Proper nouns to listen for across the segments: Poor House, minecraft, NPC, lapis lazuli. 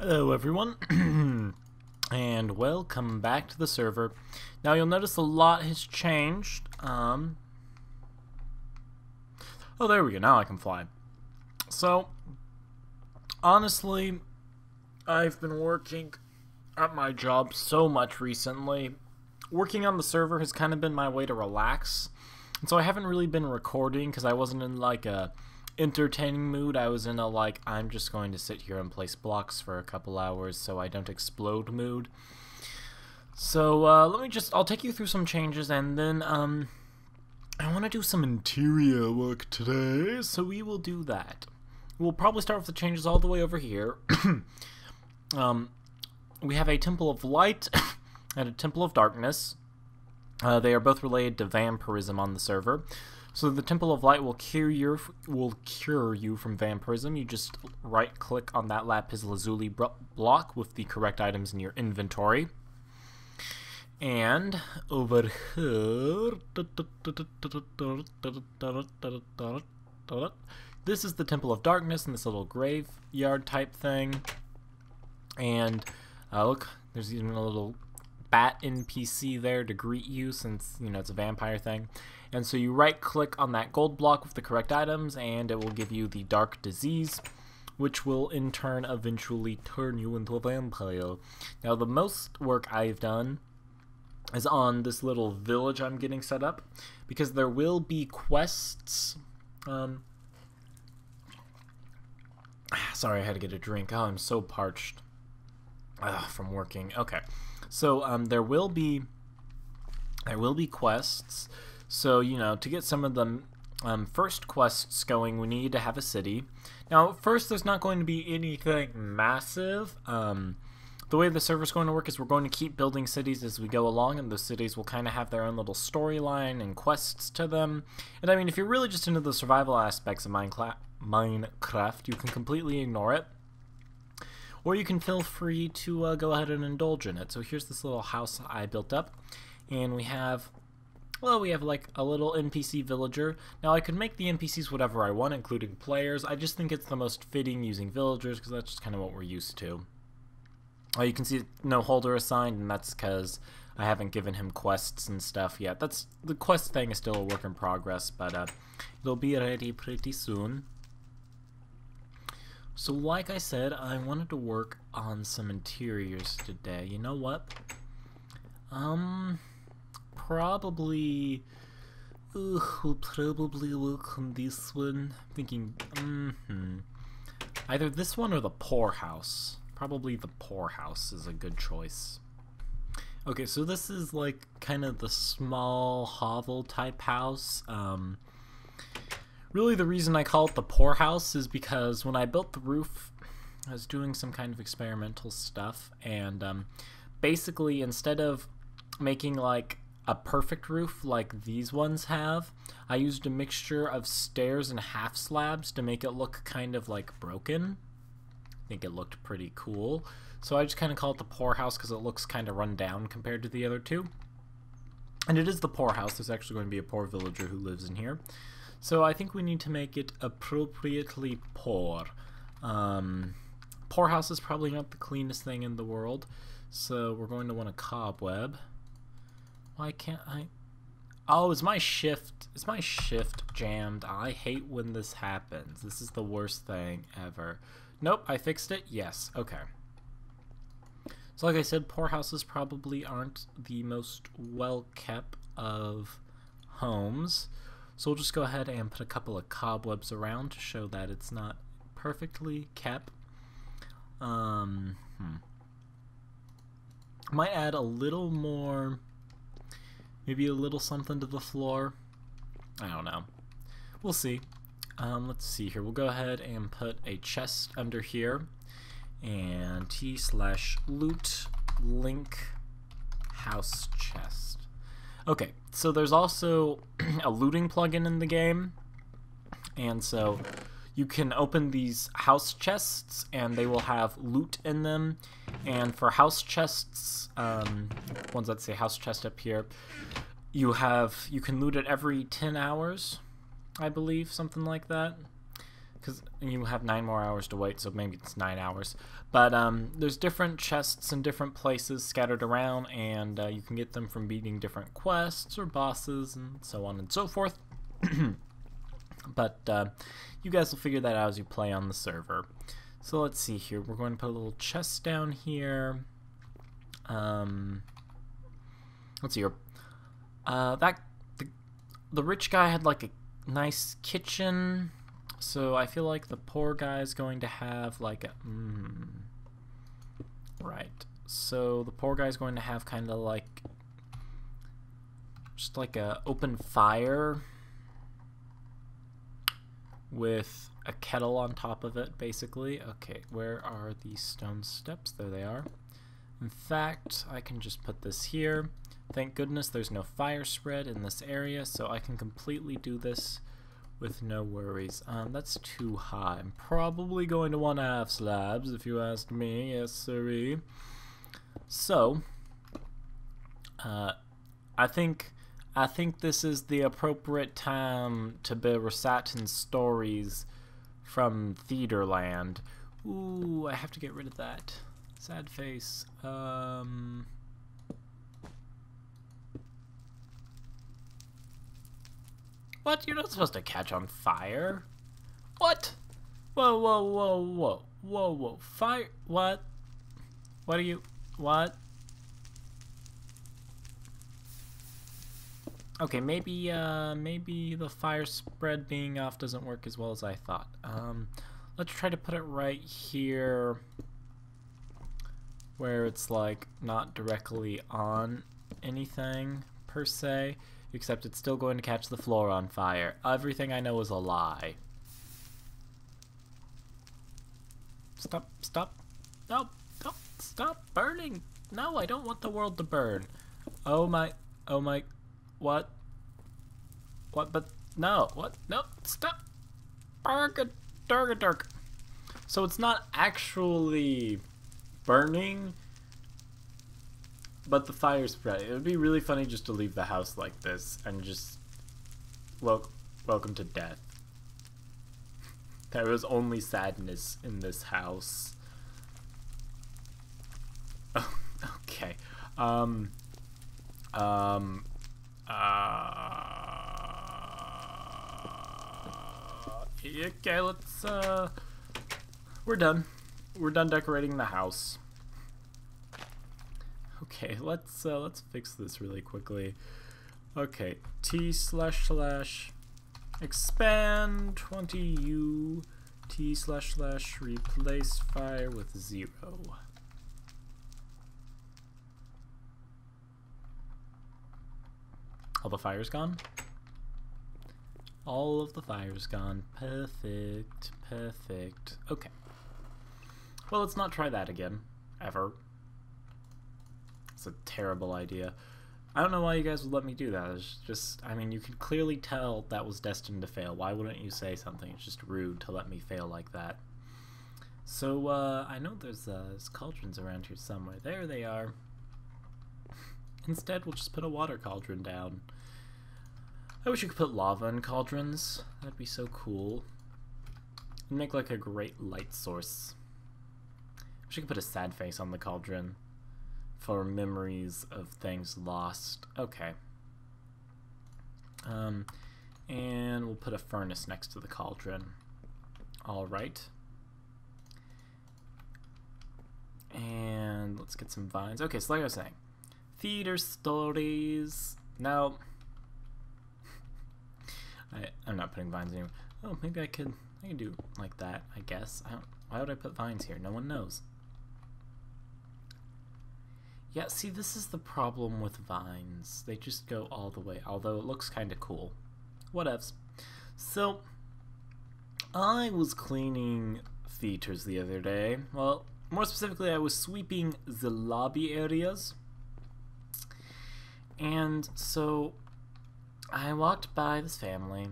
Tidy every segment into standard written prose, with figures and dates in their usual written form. Hello everyone, and welcome back to the server. Now you'll notice a lot has changed. Oh, there we go, now I can fly. So, honestly, I've been working at my job so much recently. Working on the server has kind of been my way to relax. And so I haven't really been recording because I wasn't in like a entertaining mood. I was in a like, I'm just going to sit here and place blocks for a couple hours so I don't explode mood. So I'll take you through some changes, and then I want to do some interior work today, so we will do that. We'll probably start with the changes all the way over here. We have a Temple of Light and a Temple of Darkness. They are both related to vampirism on the server. So the Temple of Light will cure you from vampirism. You just right-click on that lapis lazuli block with the correct items in your inventory. And over here, this is the Temple of Darkness in this little graveyard type thing. And look, there's even a little bat NPC there to greet you, since you know it's a vampire thing. And so you right click on that gold block with the correct items and it will give you the Dark Disease, which will in turn eventually turn you into a vampire. Now the most work I've done is on this little village I'm getting set up, because there will be quests. Sorry, I had to get a drink. Oh, I'm so parched from working. Okay. So there will be quests. So you know, to get some of the first quests going, we need to have a city. Now, first, there's not going to be anything massive. The way the server's going to work is we're going to keep building cities as we go along, and those cities will kind of have their own little storyline and quests to them. And I mean, if you're really just into the survival aspects of Minecraft, you can completely ignore it. Or you can feel free to go ahead and indulge in it. So here's this little house I built up, and we have, well, we have like a little NPC villager. Now I could make the NPCs whatever I want, including players. I just think it's the most fitting using villagers because that's just kind of what we're used to. You can see no holder assigned, and that's because I haven't given him quests and stuff yet. That's, the quest thing is still a work in progress, but it'll be ready pretty soon. So like I said, I wanted to work on some interiors today. You know what? We'll probably work on this one. I'm thinking, either this one or the poorhouse. Probably the poorhouse is a good choice. Okay, so this is like kind of the small hovel type house. Really, the reason I call it the poorhouse is because when I built the roof, I was doing some kind of experimental stuff, and basically, instead of making like a perfect roof like these ones have, I used a mixture of stairs and half slabs to make it look kind of like broken. I think it looked pretty cool. So I just kind of call it the poorhouse because it looks kind of run down compared to the other two. And it is the poorhouse. There's actually going to be a poor villager who lives in here. So I think we need to make it appropriately poor. Poorhouse is probably not the cleanest thing in the world, so we're going to want a cobweb. Why can't I? Oh, is my shift jammed? I hate when this happens. This is the worst thing ever. Nope, I fixed it. Yes, okay. So like I said, poorhouses probably aren't the most well-kept of homes. So we'll just go ahead and put a couple of cobwebs around to show that it's not perfectly kept. Might add a little more, maybe a little something to the floor. I don't know. We'll see. Let's see here. We'll go ahead and put a chest under here. And t/loot link house chest. Okay, so there's also a looting plugin in the game, and so you can open these house chests and they will have loot in them. And for house chests, ones that say house chest up here, you can loot it every 10 hours, I believe, something like that. because you have 9 more hours to wait, so maybe it's 9 hours. But there's different chests in different places scattered around, and you can get them from beating different quests or bosses and so on and so forth. But you guys will figure that out as you play on the server. So let's see here. We're going to put a little chest down here. Let's see here. The rich guy had like a nice kitchen, so I feel like the poor guy is going to have like a right. So the poor guy is going to have kind of like just like a open fire with a kettle on top of it, basically. Okay, where are these stone steps? There they are. In fact, I can just put this here. Thank goodness there's no fire spread in this area, so I can completely do this with no worries. That's too high. I'm probably going to 1/2 slabs, if you ask me. Yes, sirree. So, I think this is the appropriate time to be reciting stories from Theaterland. Ooh, I have to get rid of that. Sad face. What? You're not supposed to catch on fire. What? Whoa, whoa, whoa, whoa. Whoa, whoa. Fire. What? What are you? What? Okay, maybe, maybe the fire spread being off doesn't work as well as I thought. Let's try to put it right here, where it's like not directly on anything per se, except it's still going to catch the floor on fire. Everything I know is a lie. Stop, stop, no, no, stop burning. No, I don't want the world to burn. Oh my, what, but no, what, no, stop. Durga. So it's not actually burning, but the fire spread. It would be really funny just to leave the house like this and just welcome to death. There was only sadness in this house. Okay. Okay, let's we're done. We're done decorating the house. Okay, let's fix this really quickly. Okay, t// expand 20u t// replace fire with 0. All the fire's gone. All of the fire's gone. Perfect, perfect. Okay. Well, let's not try that again, ever. It's a terrible idea. I don't know why you guys would let me do that. It's just, I mean, you could clearly tell that was destined to fail. Why wouldn't you say something? It's just rude to let me fail like that. So, I know there's cauldrons around here somewhere. There they are. Instead, we'll just put a water cauldron down. I wish you could put lava in cauldrons. That'd be so cool. It'd make, like, a great light source. I should put a sad face on the cauldron for memories of things lost. Okay. And we'll put a furnace next to the cauldron. All right. And let's get some vines. Okay, so like I was saying, theater stories. Now, I'm not putting vines anymore. Oh, maybe I could do like that, I guess. Why would I put vines here? No one knows. Yeah, see, this is the problem with vines. They just go all the way, although it looks kind of cool. Whatevs. So, I was cleaning theaters the other day. Well, more specifically, I was sweeping the lobby areas. And so, I walked by this family,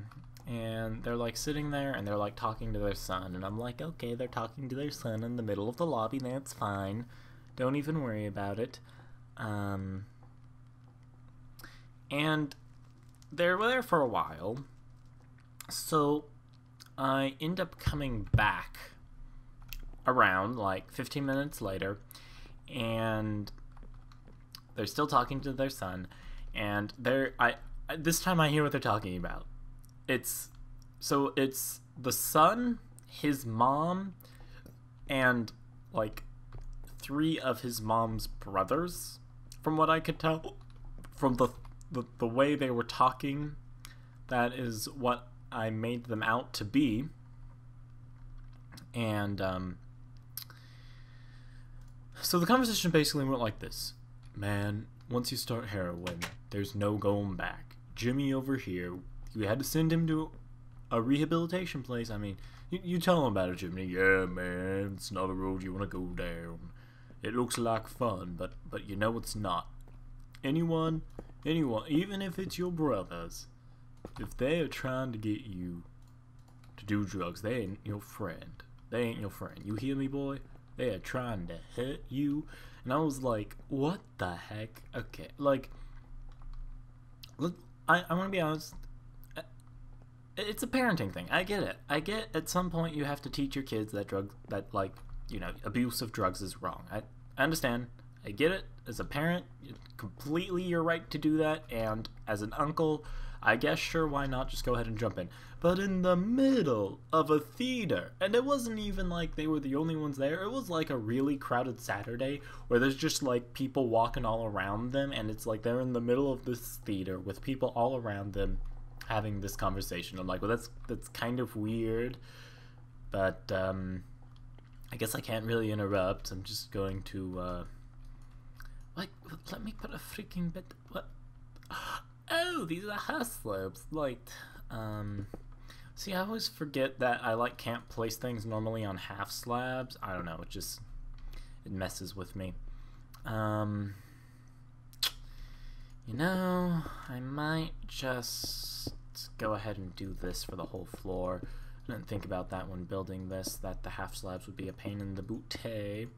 and they're like sitting there and they're like talking to their son, and I'm like, okay, they're talking to their son in the middle of the lobby, that's fine, don't even worry about it. And they were there for a while, so I end up coming back around like 15 minutes later, and they're still talking to their son, and this time I hear what they're talking about. It's the son, his mom, and like 3 of his mom's brothers, from what I could tell from the way they were talking. That is what I made them out to be. And so the conversation basically went like this. Man, once you start heroin, there's no going back. Jimmy over here, we had to send him to a rehabilitation place. I mean, you tell him about it, Jimmy. Yeah, man, it's not a road you want to go down. It looks like fun, but you know it's not. Anyone, even if it's your brothers, if they are trying to get you to do drugs, they ain't your friend. They ain't your friend. You hear me, boy? They are trying to hurt you. And I was like, what the heck? Okay, like, look, I'm going to be honest. It's a parenting thing. I get it. I get at some point you have to teach your kids that abuse of drugs is wrong. I understand. I get it. As a parent, it's completely your right to do that. And as an uncle, I guess, sure, why not? Just go ahead and jump in. But in the middle of a theater, and it wasn't even like they were the only ones there. It was like a really crowded Saturday where there's just like people walking all around them. And it's like they're in the middle of this theater with people all around them having this conversation. I'm like, well, that's kind of weird. But I guess I can't really interrupt. I'm just going to... like, let me put a freaking bit... What? Oh, these are house slopes. Like, see, I always forget that I like can't place things normally on half slabs. I don't know. It messes with me. You know, I might just go ahead and do this for the whole floor. I didn't think about that when building this. That the half slabs would be a pain in the booty.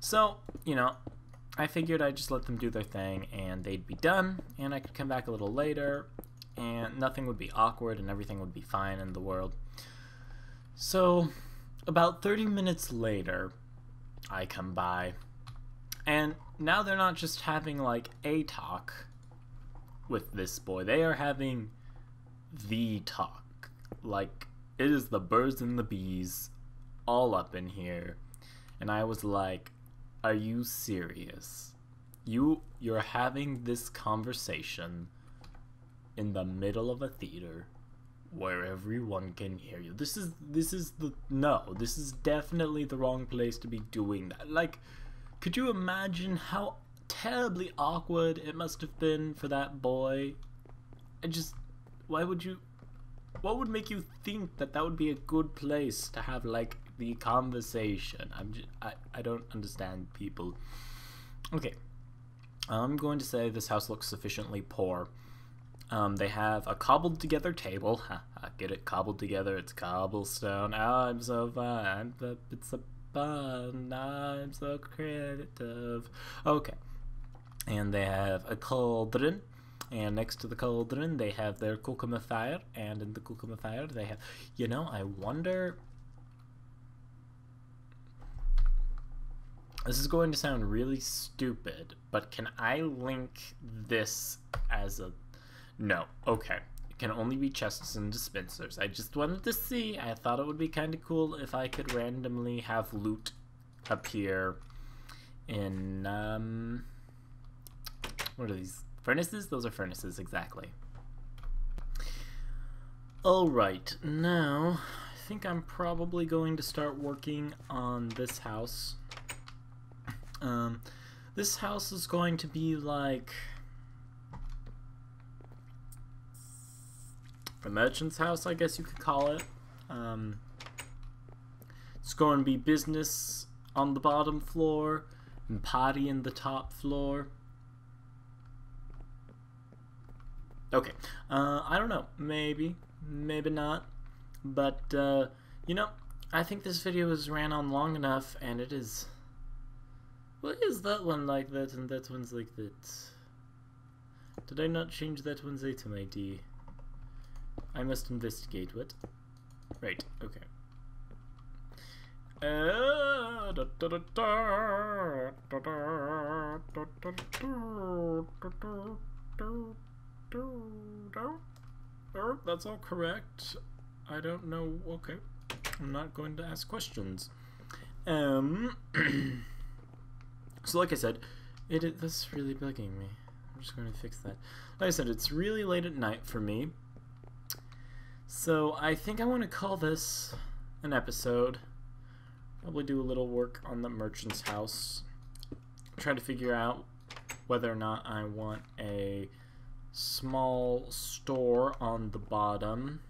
So, you know, I figured I'd just let them do their thing and they'd be done, and I could come back a little later and nothing would be awkward and everything would be fine in the world. So about 30 minutes later, I come by, and now they're not just having like a talk with this boy, they are having the talk. Like, it is the birds and the bees all up in here. And I was like, are you serious? You're having this conversation in the middle of a theater where everyone can hear you. This is definitely the wrong place to be doing that. Like, could you imagine how terribly awkward it must have been for that boy? What would make you think that that would be a good place to have like the conversation? I don't understand people. Okay, I'm going to say this house looks sufficiently poor. They have a cobbled together table. Get it, cobbled together, it's cobblestone. Oh, I'm so fun, it's so fun, I'm so creative. Okay, and they have a cauldron, and next to the cauldron they have their kukuma fire, and in the kukuma fire they have, you know, I wonder, this is going to sound really stupid, but can I link this as a... No, okay. It can only be chests and dispensers. I just wanted to see. I thought it would be kind of cool if I could randomly have loot appear in... What are these? Furnaces? Those are furnaces, exactly. Alright, now I think I'm probably going to start working on this house. This house is going to be like a merchant's house, I guess you could call it. It's going to be business on the bottom floor and party in the top floor. Okay, I don't know, maybe not, but you know, I think this video has ran on long enough, and it is... Why is that one like that and that one's like that? Did I not change that one's item ID? I must investigate what. Right, okay. That's all correct. I don't know. Okay, I'm not going to ask questions. So like I said, that's really bugging me. I'm just going to fix that. Like I said, it's really late at night for me. So I think I want to call this an episode. Probably do a little work on the merchant's house. Try to figure out whether or not I want a small store on the bottom,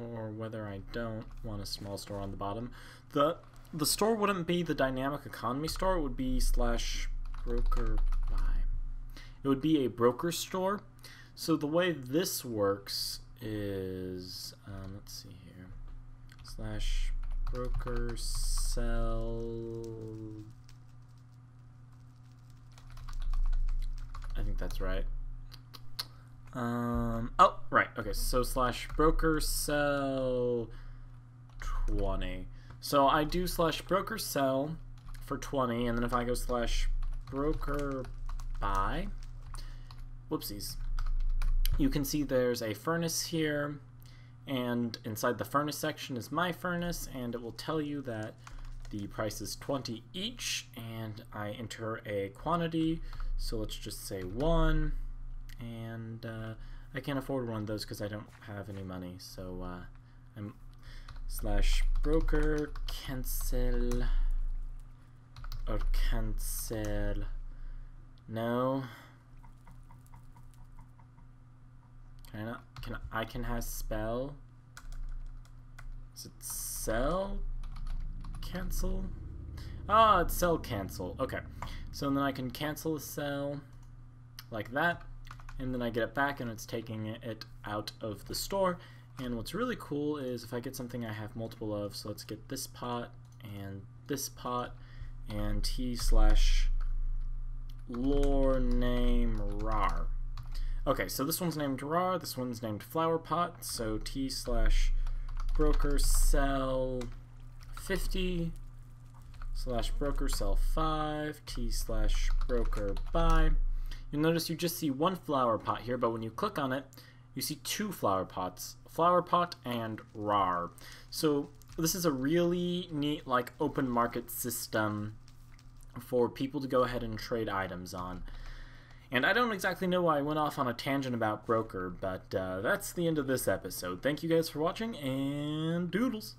or whether I don't want a small store on the bottom. The store wouldn't be the dynamic economy store. It would be slash broker buy. It would be a broker store. So the way this works is, let's see here, slash broker sell. I think that's right. Oh, right. Okay, so slash broker sell 20. So I do slash broker sell for 20, and then if I go slash broker buy, whoopsies, you can see there's a furnace here, and inside the furnace section is my furnace, and it will tell you that the price is 20 each, and I enter a quantity, so let's just say 1. And I can't afford one of those because I don't have any money, so I'm slash broker cancel or cancel no. Can I not? Can I have spell? Is it sell cancel? Ah, it's sell cancel. Okay, so then I can cancel a sell like that. And then I get it back, and it's taking it out of the store. And what's really cool is if I get something I have multiple of, so let's get this pot, and he slash lore name rar. Okay, so this one's named rar, this one's named flower pot, so t slash broker sell 50 slash broker sell 5 t slash broker buy. You'll notice you just see one flower pot here, but when you click on it, you see two flower pots, flower pot and rar. So this is a really neat, like, open market system for people to go ahead and trade items on. And I don't exactly know why I went off on a tangent about broker, but that's the end of this episode. Thank you guys for watching, and doodles!